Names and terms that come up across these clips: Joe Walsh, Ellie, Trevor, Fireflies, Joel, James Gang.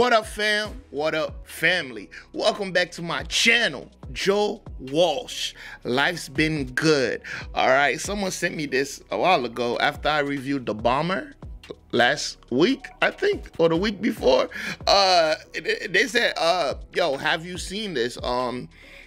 What up, fam? What up, family? Welcome back to my channel, Joe Walsh. Life's been good. All right, someone sent me this a while ago after I reviewed The Bomber last week, I think, or the week before. They said, yo, have you seen this?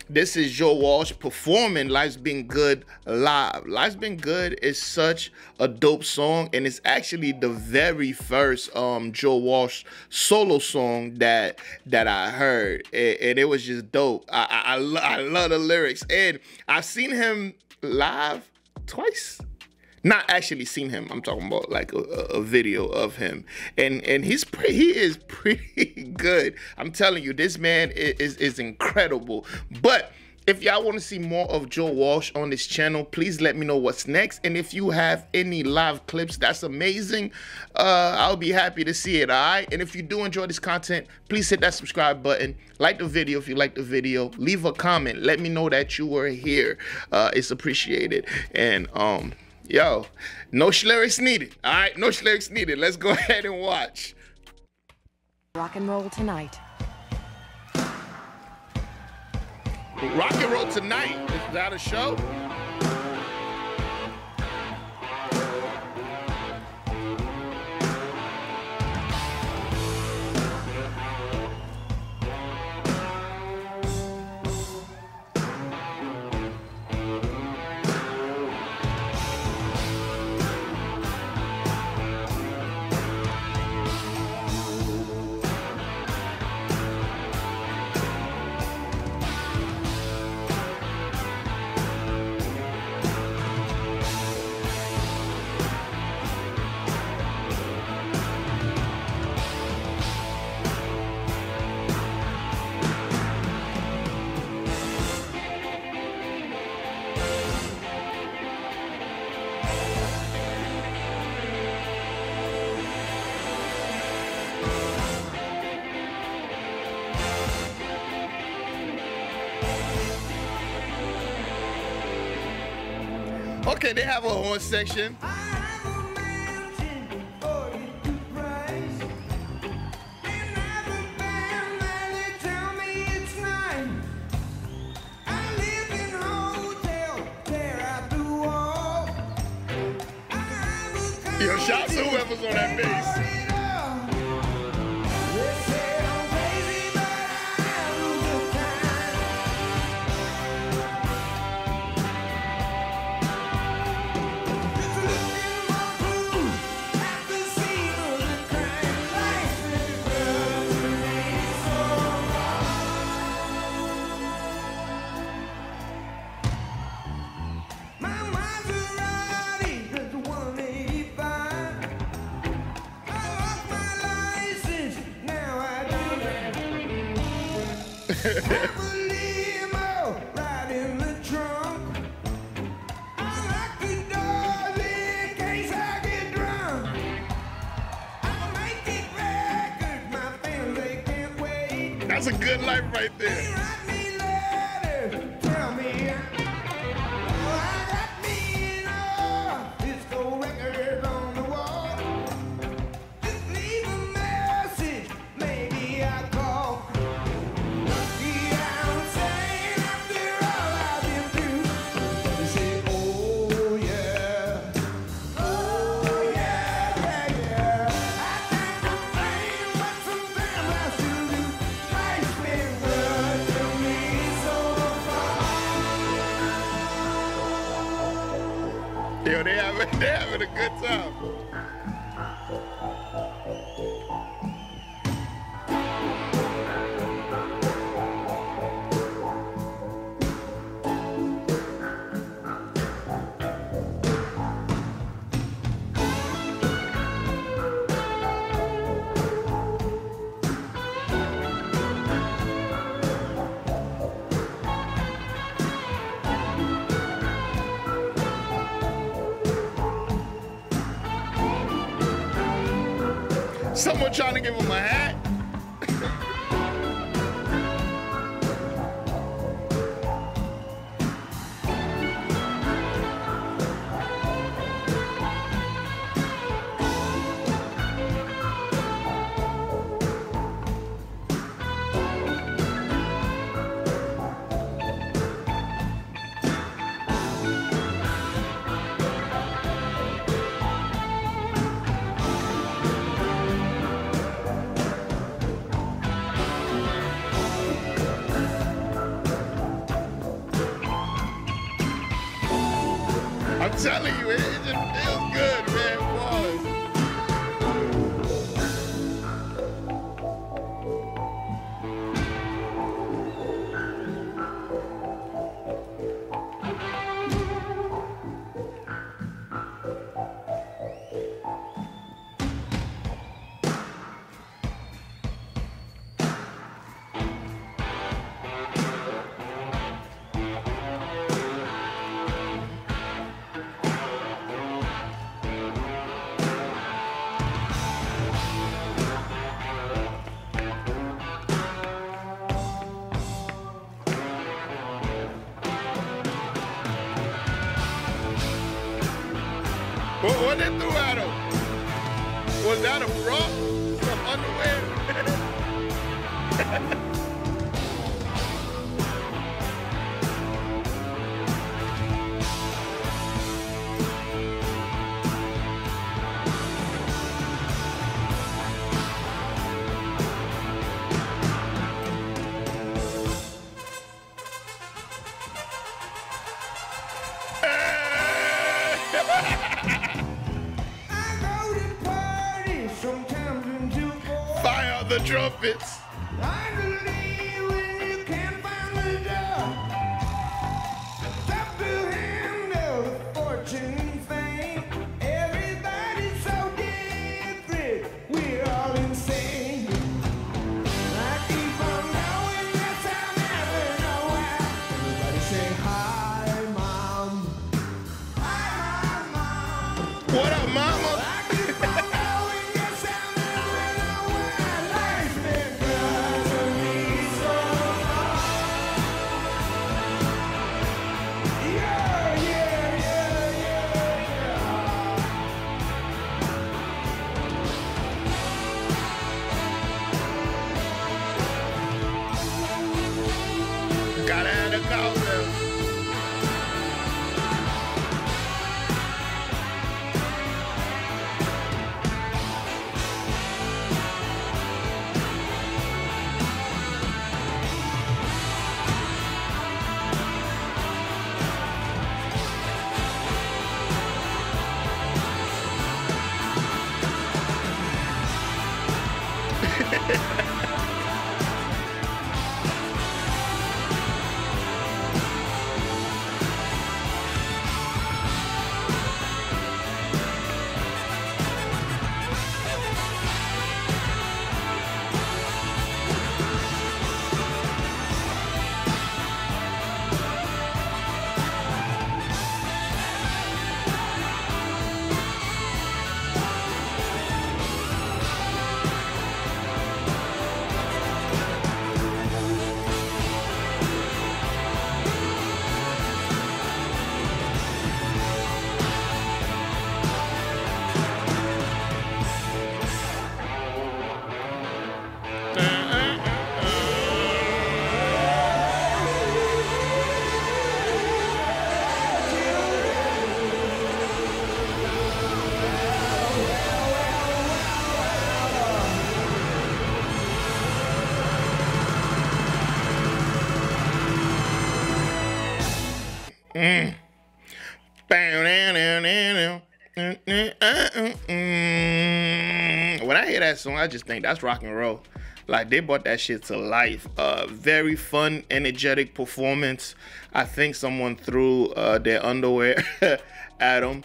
This is Joe Walsh performing Life's Been Good live. Life's Been Good is such a dope song, and it's actually the very first Joe Walsh solo song that I heard, and it was just dope. I love the lyrics, and I've seen him live twice. Not actually seen him. I'm talking about like a video of him, and he is pretty good. I'm telling you, this man is incredible. But if y'all want to see more of Joe Walsh on this channel, please let me know what's next. And if you have any live clips, that's amazing. I'll be happy to see it, all right? And if you do enjoy this content, please hit that subscribe button. Like the video if you like the video. Leave a comment. Let me know that you were here. It's appreciated. And, yo, no lyrics needed. All right, no lyrics needed. Let's go ahead and watch. Rock and roll tonight. Rock and roll tonight. Is that a show? Okay, they have a horn section. Yo, shout to whoever's on that bass. I believe I'm right in the trunk. I lock the door in case I get drunk. I'll make it record, my family can't wait. That's a good life right there. Yo, they're having a good time. Someone trying to give him a hat. telling you, it just feels good, man. What did they throw at him? Was that a prop? Some underwear? Fire the trumpets. I believe we can find the door. Stop the handle, fortune, fame. Everybody's so different. We're all insane. I keep on knowing that I'll never know why. Everybody say hi, mom. Hi, mom. What up, mama? When I hear that song, I just think that's rock and roll. Like, they brought that shit to life. Very fun, energetic performance. I think someone threw their underwear at them,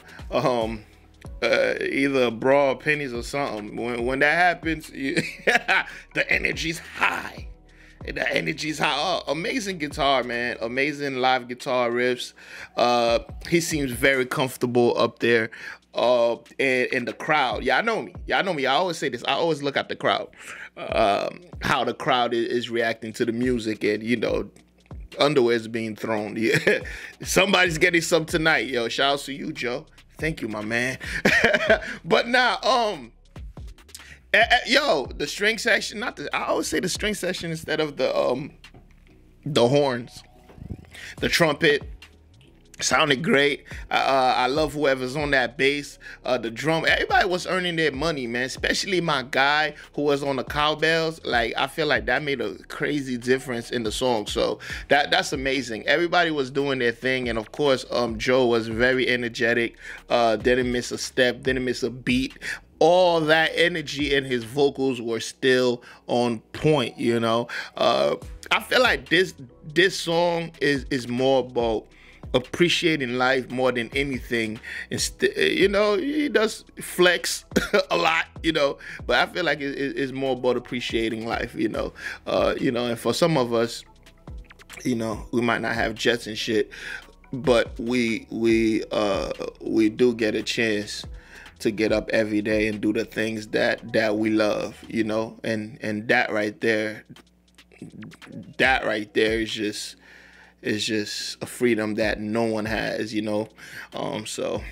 either bra or pennies or something. When that happens, the energy's high. The energy's high. Oh, amazing guitar, man. Amazing live guitar riffs. He seems very comfortable up there. In the crowd. Y'all know me. Y'all know me. I always say this. I always look at the crowd. How the crowd is reacting to the music, and, you know, underwear is being thrown. Yeah. Somebody's getting some tonight. Yo, shout out to you, Joe. Thank you, my man. But now, yo, the string section, I always say the string section instead of the horns, the trumpet, Sounded great. I love whoever's on that bass, the drum. Everybody was earning their money, man, especially my guy who was on the cowbells. Like, I feel like that made a crazy difference in the song. So that's amazing. Everybody was doing their thing. And of course, Joe was very energetic, didn't miss a step, didn't miss a beat. All that energy and his vocals were still on point, you know. I feel like this song is more about appreciating life more than anything. You know, he does flex a lot, you know, but I feel like it's more about appreciating life, you know. You know, and for some of us, you know, we might not have jets and shit, but we do get a chance to get up every day and do the things that we love, you know. And that right there is just a freedom that no one has, you know. So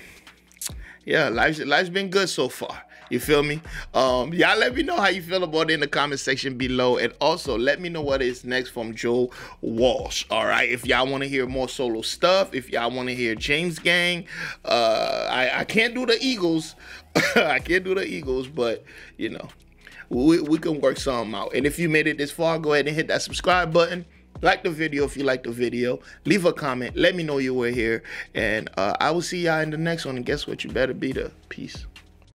yeah, life's been good so far, you feel me? Y'all let me know how you feel about it in the comment section below, and also let me know what is next from Joe Walsh. All right, if y'all want to hear more solo stuff, if y'all want to hear James Gang, I can't do the Eagles. I can't do the Eagles, but you know, we can work something out. And if you made it this far, go ahead and hit that subscribe button. Like the video if you like the video. Leave a comment. Let me know you were here. And I will see y'all in the next one. And guess what? You better be there. Peace.